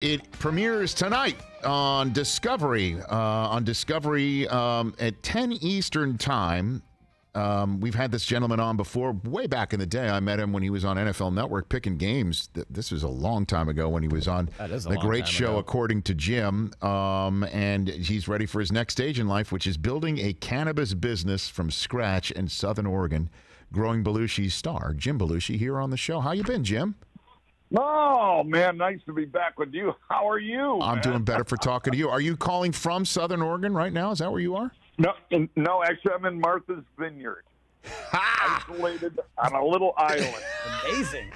It premieres tonight on Discovery. At 10 Eastern time. We've had this gentleman on before, way back in the day. I met him when he was on NFL Network picking games. This was a long time ago when he was on the great show According to Jim. And he's ready for his next stage in life, which is building a cannabis business from scratch in Southern Oregon. Growing Belushi star Jim Belushi here on the show. How you been, Jim? Oh, man, nice to be back with you. How are you? I'm doing better for talking to you. Are you calling from Southern Oregon right now? Is that where you are? No, actually, I'm in Martha's Vineyard, isolated on a little island. Amazing.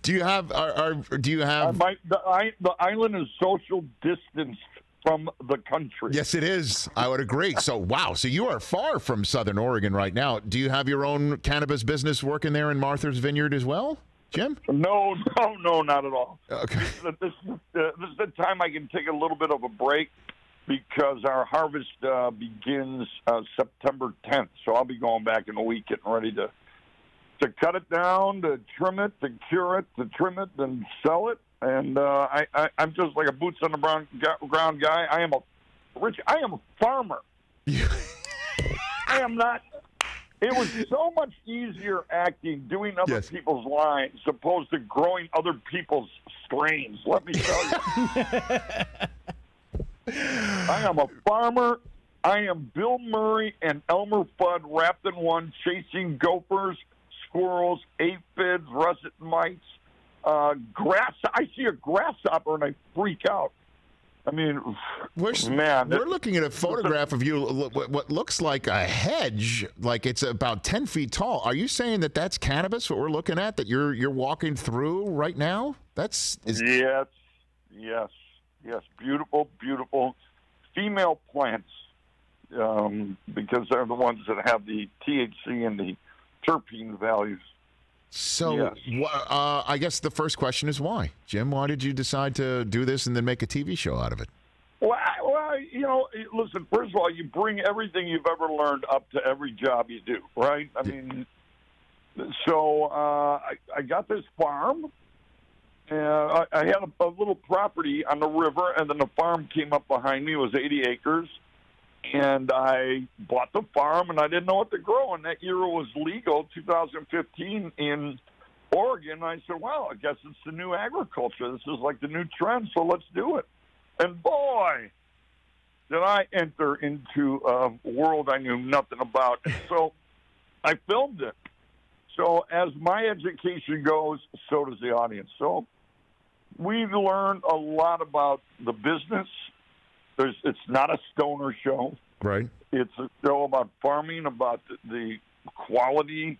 Do you have? The island is social distanced from the country. Yes, it is. I would agree. So, wow. So you are far from Southern Oregon right now. Do you have your own cannabis business working there in Martha's Vineyard as well, Jim? No, not at all. Okay. This is the time I can take a little bit of a break, because our harvest begins September 10th, so I'll be going back in a week, getting ready to cut it down, to trim it, to cure it, to trim it, and sell it. And I'm just like a boots on the ground guy. I am a farmer. I am not. It was so much easier acting, doing other people's lines, opposed to growing other people's strains. Let me tell you. I am a farmer. I am Bill Murray and Elmer Fudd wrapped in one, chasing gophers, squirrels, aphids, russet mites, grass. I see a grasshopper and I freak out. I mean, we're looking at a photograph of you, what looks like a hedge, like it's about 10 feet tall. Are you saying that that's cannabis, what we're looking at, that you're walking through right now? Yes, beautiful, beautiful female plants, because they're the ones that have the THC and the terpene values. So yes. I guess the first question is why, Jim? Why did you decide to do this and then make a TV show out of it? Well, you know, listen, first of all, you bring everything you've ever learned up to every job you do, right? I mean, so I got this farm. I had a little property on the river, and then the farm came up behind me. It was 80 acres, and I bought the farm, and I didn't know what to grow. And that year it was legal, 2015, in Oregon. I said, well, I guess it's the new agriculture. This is like the new trend, so let's do it. And boy, did I enter into a world I knew nothing about. And so I filmed it. So as my education goes, so does the audience. So we've learned a lot about the business. It's not a stoner show. Right. It's a show about farming, about the quality.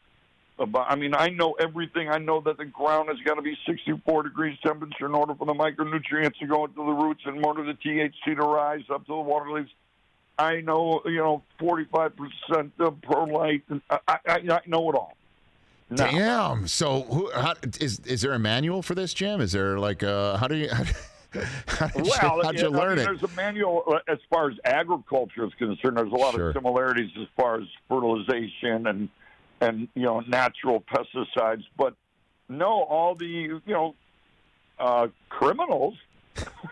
I mean, I know everything. I know that the ground has got to be 64 degrees temperature in order for the micronutrients to go into the roots, and in order for the THC to rise up to the water leaves. I know, 45% perlite. I know it all. No. Damn. So is there a manual for this, Jim? Is there like how'd you learn it? There's a manual as far as agriculture is concerned. There's a lot of similarities as far as fertilization and natural pesticides, but no, all the criminals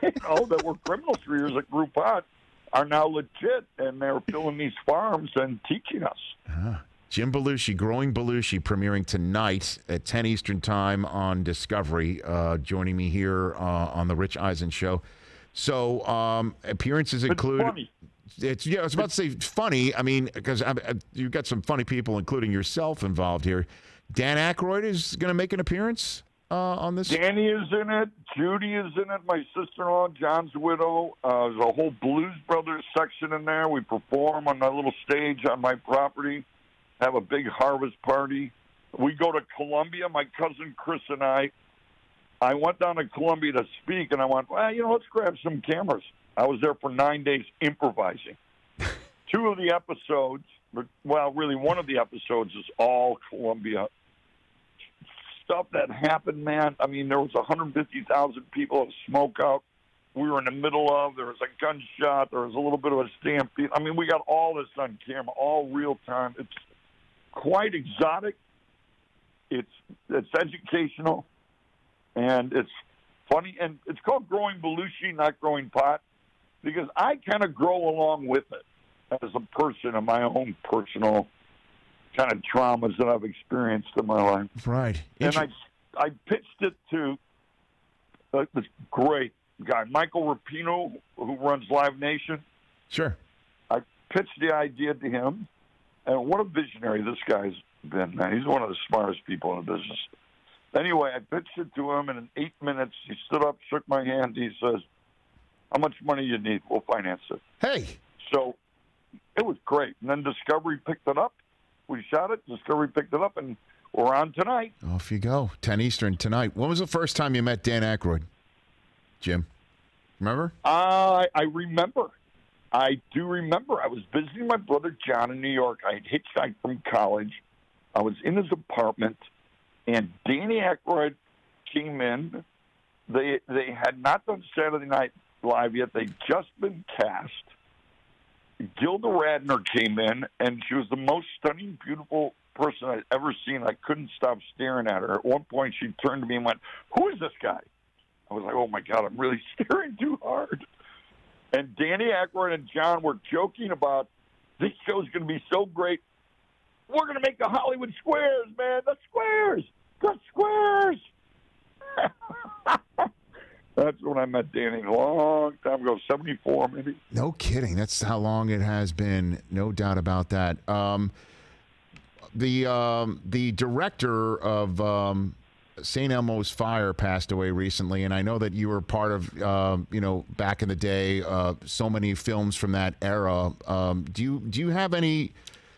that were criminals for years at Group Pot are now legit, and they're filling these farms and teaching us. Huh. Jim Belushi, Growing Belushi, premiering tonight at 10 Eastern time on Discovery, joining me here on the Rich Eisen Show. So appearances include... It's funny. I was about to say funny, because you've got some funny people, including yourself, involved here. Dan Aykroyd is going to make an appearance on this? Danny is in it. Judy is in it. My sister-in-law, John's widow. There's a whole Blues Brothers section in there. We perform on that little stage on my property. Have a big harvest party. We go to Colombia. My cousin Chris and I went down to Colombia to speak, and I went, let's grab some cameras. I was there for 9 days improvising. Two of the episodes, really one of the episodes is all Colombia stuff that happened, man. I mean, there was 150,000 people at a smokeout we were in the middle of. There was a gunshot. There was a little bit of a stampede. I mean, we got all this on camera, all real time. It's quite exotic, it's educational, and it's funny. And it's called Growing Belushi, not Growing Pot, because I kind of grow along with it as a person in my own personal kind of traumas that I've experienced in my life. Right. And I pitched it to this great guy, Michael Rapino, who runs Live Nation. Sure. I pitched the idea to him, and what a visionary this guy's been, man. He's one of the smartest people in the business. Anyway, I pitched it to him, and in 8 minutes, he stood up, shook my hand, he says, "How much money you need? We'll finance it." Hey! So it was great. And then Discovery picked it up. We shot it, Discovery picked it up, and we're on tonight. Off you go. 10 Eastern tonight. When was the first time you met Dan Aykroyd, Jim? Remember? I remember. I do remember. I was visiting my brother John in New York. I had hitchhiked from college. I was in his apartment, and Danny Aykroyd came in. They had not done Saturday Night Live yet. They'd just been cast. Gilda Radner came in, and she was the most stunning, beautiful person I'd ever seen. I couldn't stop staring at her. At one point, she turned to me and went, "Who is this guy?" I was like, "Oh, my God, I'm really staring too hard." And Danny Aykroyd and John were joking about, "This show's going to be so great. We're going to make the Hollywood Squares, man. The Squares. The Squares." That's when I met Danny a long time ago, 74 maybe. No kidding. That's how long it has been. No doubt about that. The director of St. Elmo's Fire passed away recently, and I know that you were part of, back in the day, so many films from that era. Do you have any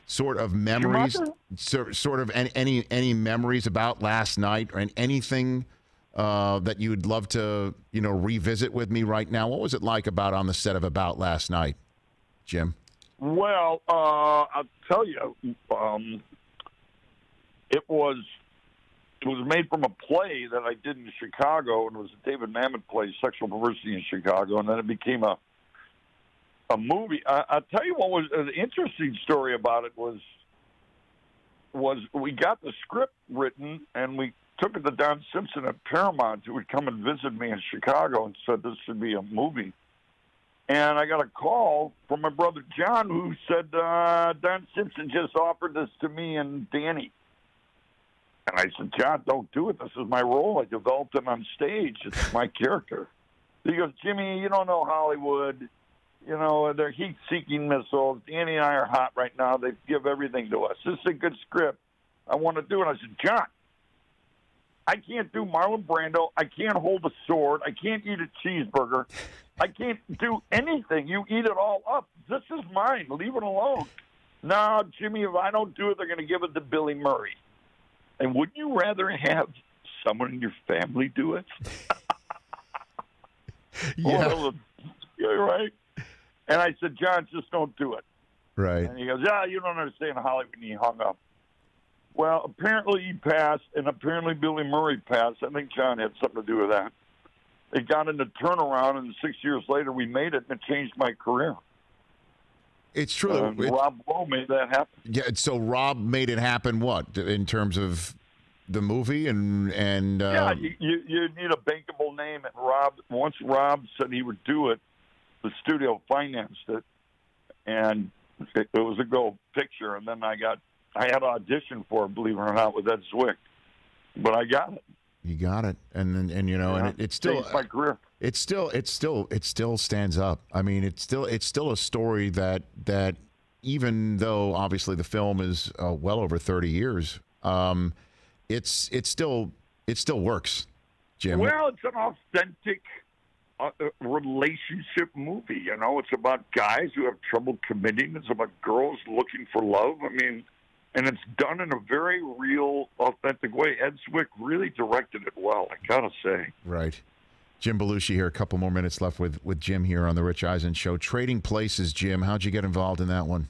sort of memories, any memories about last night or anything that you would love to, revisit with me right now? What was it like on the set of About Last Night, Jim? Well, I'll tell you, it was made from a play that I did in Chicago, and it was a David Mamet play, Sexual Perversity in Chicago, and then it became a movie. I'll tell you what was an interesting story about it was we got the script written, and we took it to Don Simpson at Paramount, who would come and visit me in Chicago, and said this should be a movie. And I got a call from my brother John, who said, "Don Simpson just offered this to me and Danny." And I said, "John, don't do it. This is my role. I developed it on stage. It's my character." He goes, "Jimmy, you don't know Hollywood. They're heat-seeking missiles. Danny and I are hot right now. They give everything to us. This is a good script. I want to do it." I said, "John, I can't do Marlon Brando. I can't hold a sword. I can't eat a cheeseburger. I can't do anything. You eat it all up. This is mine. Leave it alone." "No, Jimmy, if I don't do it, they're going to give it to Billy Murray." And wouldn't you rather have someone in your family do it? Yeah. Well, you're right. And I said, "John, just don't do it." Right. And he goes, "Yeah, you don't understand Hollywood." And he hung up. Well, apparently he passed, and apparently Billy Murray passed. I think John had something to do with that. It got into turnaround, and 6 years later we made it, and it changed my career. It's true. Rob Lowe made that happen. Yeah, so Rob made it happen, what, in terms of the movie? You need a bankable name. And once Rob said he would do it, the studio financed it, and it was a gold picture. And then I had audition for it, believe it or not, with Ed Zwick. But I got it. You got it. And it's still changed my career. It still stands up. I mean, it's still a story that even though obviously the film is well over 30 years, it still works, Jim. Well, it's an authentic relationship movie. It's about guys who have trouble committing. It's about girls looking for love. I mean, and it's done in a very real, authentic way. Ed Zwick really directed it well, I gotta say. Right. Jim Belushi here. A couple more minutes left with Jim here on the Rich Eisen Show. Trading Places, Jim. How'd you get involved in that one?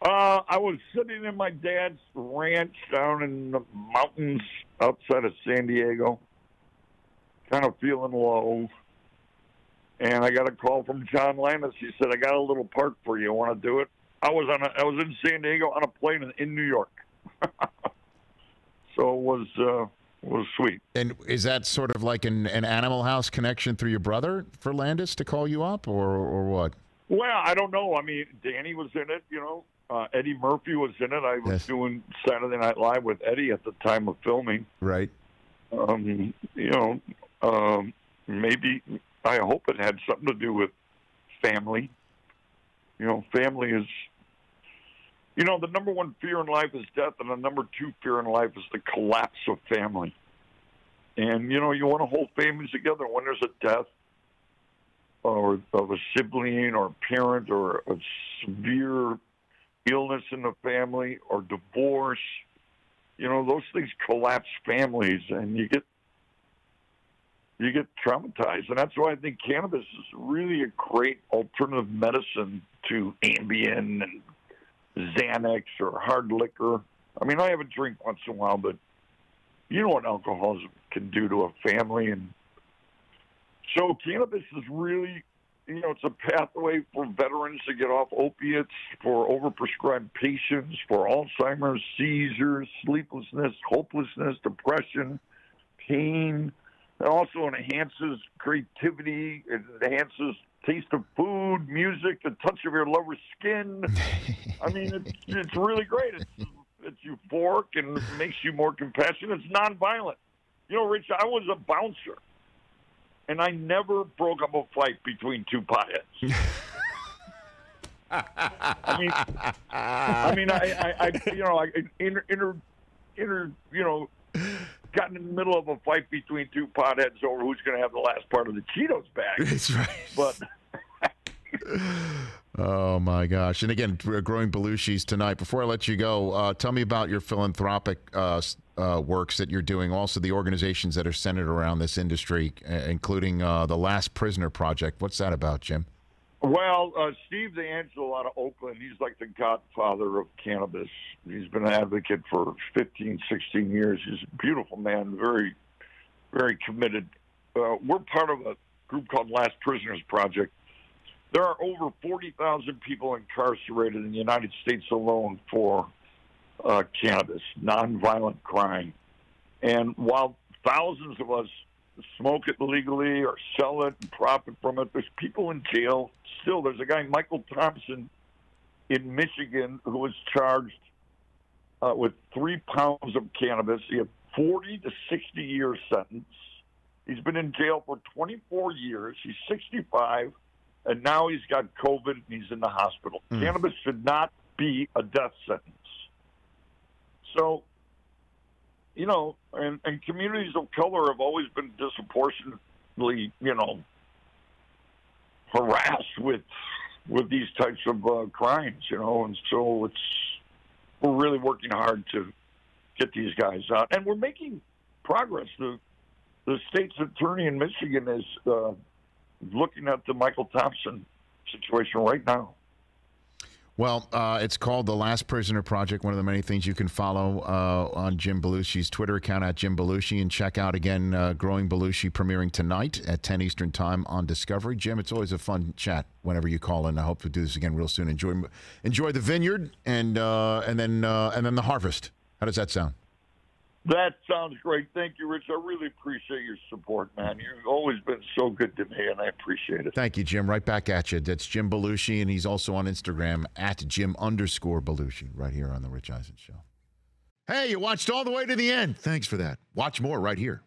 I was sitting in my dad's ranch down in the mountains outside of San Diego, kind of feeling low, and I got a call from John Landis. He said, "I got a little park for you. Want to do it?" I was in San Diego on a plane in New York, so it was. was sweet. And is that sort of like an Animal House connection through your brother for Landis to call you up, or what? Well, I don't know. I mean, Danny was in it, you know. Eddie Murphy was in it. I was doing Saturday Night Live with Eddie at the time of filming. Right. You know, maybe, I hope it had something to do with family. You know, family is, you know, the number one fear in life is death, and the number two fear in life is the collapse of family. And, you know, you want to hold families together. When there's a death or of a sibling or a parent or a severe illness in the family or divorce, you know, those things collapse families, and you get traumatized. And that's why I think cannabis is really a great alternative medicine to Ambien and Xanax or hard liquor. I mean, I have a drink once in a while, but you know what alcoholism can do to a family. And so cannabis is really, you know, it's a pathway for veterans to get off opiates, for overprescribed patients, for Alzheimer's, seizures, sleeplessness, hopelessness, depression, pain. It also enhances creativity. It enhances taste of food, music, the touch of your lover's skin. I mean, it's really great. It's euphoric and it makes you more compassionate. It's nonviolent. You know, Rich, I was a bouncer, and I never broke up a fight between two potheads. I got in the middle of a fight between two potheads over who's going to have the last part of the Cheetos bag. That's right. But oh my gosh! And again, Growing Belushi's tonight. Before I let you go, tell me about your philanthropic works that you're doing. Also, the organizations that are centered around this industry, including the Last Prisoner Project. What's that about, Jim? Well, Steve DeAngelo out of Oakland, he's like the godfather of cannabis. He's been an advocate for 15, 16 years. He's a beautiful man, very, very committed. We're part of a group called Last Prisoners Project. There are over 40,000 people incarcerated in the United States alone for cannabis, nonviolent crime. And while thousands of us smoke it legally or sell it and profit from it, there's people in jail still. There's a guy, Michael Thompson, in Michigan, who was charged with 3 pounds of cannabis. He had 40 to 60-year sentence. He's been in jail for 24 years. He's 65. And now he's got COVID and he's in the hospital. Mm. Cannabis should not be a death sentence. So, you know, and communities of color have always been disproportionately, you know, harassed with these types of crimes, you know. And so we're really working hard to get these guys out. And we're making progress. The state's attorney in Michigan is looking at the Michael Thompson situation right now. Well, it's called The Last Prisoner Project, one of the many things you can follow on Jim Belushi's Twitter account, @JimBelushi, and check out, again, Growing Belushi, premiering tonight at 10 Eastern Time on Discovery. Jim, it's always a fun chat whenever you call in. I hope to do this again real soon. Enjoy the vineyard and then the harvest. How does that sound? That sounds great. Thank you, Rich. I really appreciate your support, man. You've always been so good to me, and I appreciate it. Thank you, Jim. Right back at you. That's Jim Belushi, and he's also on Instagram @Jim_Belushi, right here on The Rich Eisen Show. Hey, you watched all the way to the end. Thanks for that. Watch more right here.